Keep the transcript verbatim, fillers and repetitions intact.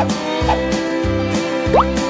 What?